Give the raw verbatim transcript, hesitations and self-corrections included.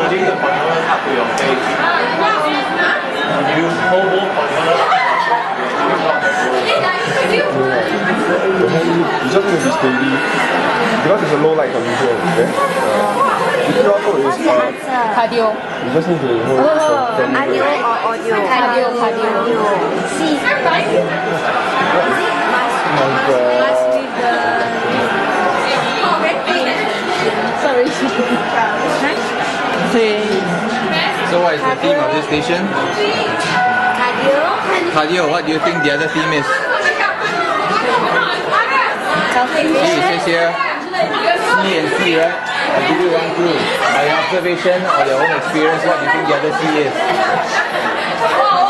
Studied the formula after your face. Use mobile formula. You just need to be steady because it's a low light condition. Okay. The Q R code is cardio. You just need to hold it for ten minutes. Cardio or audio? Cardio, cardio. See. Must be the. Sorry. So what is the theme of this station? Cardio. Cardio. What do you think the other theme is? It says here, C and C, right? I give you one clue. By your observation or your own experience, what do you think the other C is?